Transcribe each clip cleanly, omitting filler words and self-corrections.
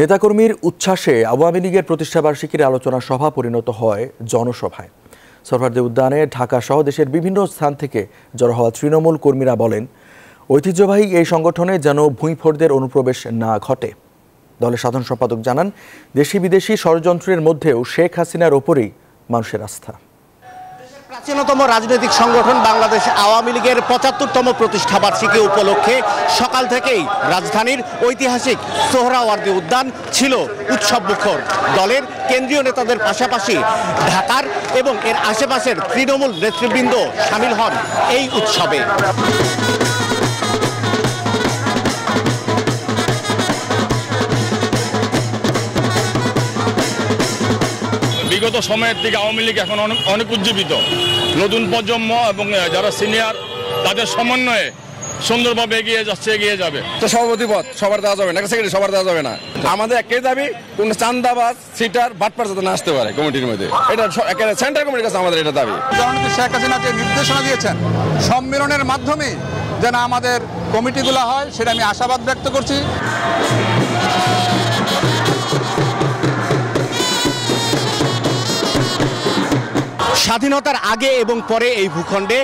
নেতাকর্মীর উচ্ছ্বাসে আওয়ামী লীগের প্রতিষ্ঠাবার্ষিকীর আলোচনা সভা পরিণত হয় জনসভায়। সোহরাওয়ার্দি উদ্যানে ঢাকাসহ দেশের বিভিন্ন স্থান থেকে জড়ো হওয়া তৃণমূল কর্মীরা বলেন, ঐতিহ্যবাহী এই সংগঠনে যেন ভূঁইফোরদের অনুপ্রবেশ না ঘটে। দলের সাধারণ সম্পাদক জানান, দেশি বিদেশি ষড়যন্ত্রের মধ্যেও শেখ হাসিনার ওপরেই মানুষের আস্থা। প্রাচীনতম রাজনৈতিক সংগঠন বাংলাদেশ আওয়ামী লীগের ৭৫তম প্রতিষ্ঠাবার্ষিকী উপলক্ষে সকাল থেকেই রাজধানীর ঐতিহাসিক সোহরাওয়ার্দি উদ্যান ছিল উৎসবমুখর। দলের কেন্দ্রীয় নেতাদের পাশাপাশি ঢাকার এবং এর আশেপাশের তৃণমূল নেতৃবৃন্দ সামিল হন এই উৎসবে। বিগত সময়ের থেকে আওয়ামী লীগ এখন অনেক উজ্জীবিত। নতুন প্রজন্ম এবং যারা সিনিয়র তাদের সমন্বয়ে সুন্দরভাবে এগিয়ে যাবে। তো সভাপতি পদ সবার দেওয়া যাবে না, সেক্রেটারি সবার দেওয়া যাবে না। আমাদের একটাই দাবি, কোন চান্দাবাজ সিটার বাটপার যাতে না আসতে পারে কমিটির মধ্যে। এটা সেন্ট্রাল কমিটির কাছে আমাদের এটা দাবি। শেখ হাসিনা যে নির্দেশনা দিয়েছেন সম্মেলনের মাধ্যমে যেন আমাদের কমিটিগুলো হয়, সেটা আমি আশাবাদ ব্যক্ত করছি। স্বাধীনতার আগে এবং পরে এই ভূখণ্ডে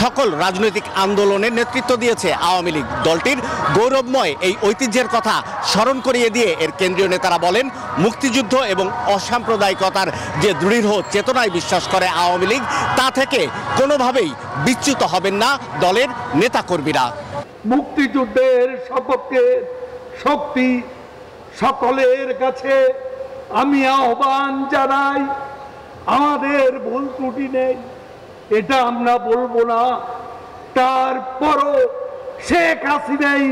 সকল রাজনৈতিক আন্দোলনের নেতৃত্ব দিয়েছে আওয়ামী লীগ। দলটির গৌরবময় এই ঐতিহ্যের কথা স্মরণ করিয়ে দিয়ে এর কেন্দ্রীয় নেতারা বলেন, মুক্তিযুদ্ধ এবং অসাম্প্রদায়িকতার যে দৃঢ় চেতনায় বিশ্বাস করে আওয়ামী লীগ, তা থেকে কোনোভাবেই বিচ্যুত হবেন না দলের নেতাকর্মীরা। মুক্তিযুদ্ধের সপক্ষে শক্তি সকলের কাছে আমি আহ্বান জানাই, আমাদের ভুল ত্রুটি নেই এটা আমরা বলবো না, তারপরও শেখ হাসিনাই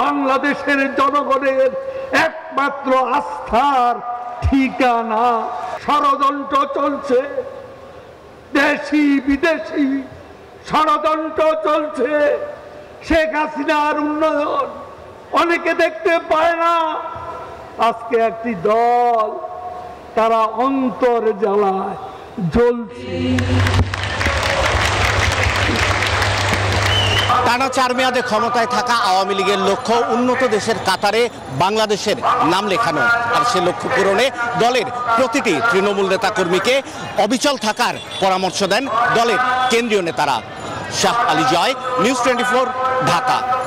বাংলাদেশের জনগণের একমাত্র আস্থার ঠিকানা। ষড়যন্ত্র চলছে, দেশি বিদেশি ষড়যন্ত্র চলছে। শেখ হাসিনার উন্নয়ন অনেকে দেখতে পায় না। আজকে একটি দল তারা অন্তর জ্বালায় জ্বলছে। টানা ৪ মেয়াদে ক্ষমতায় থাকা আওয়ামী লীগের লক্ষ্য উন্নত দেশের কাতারে বাংলাদেশের নাম লেখানো, আর সে লক্ষ্য পূরণে দলের প্রতিটি তৃণমূল নেতাকর্মীকে অবিচল থাকার পরামর্শ দেন দলের কেন্দ্রীয় নেতারা। শাহ আলী, নিউজ 24, ঢাকা।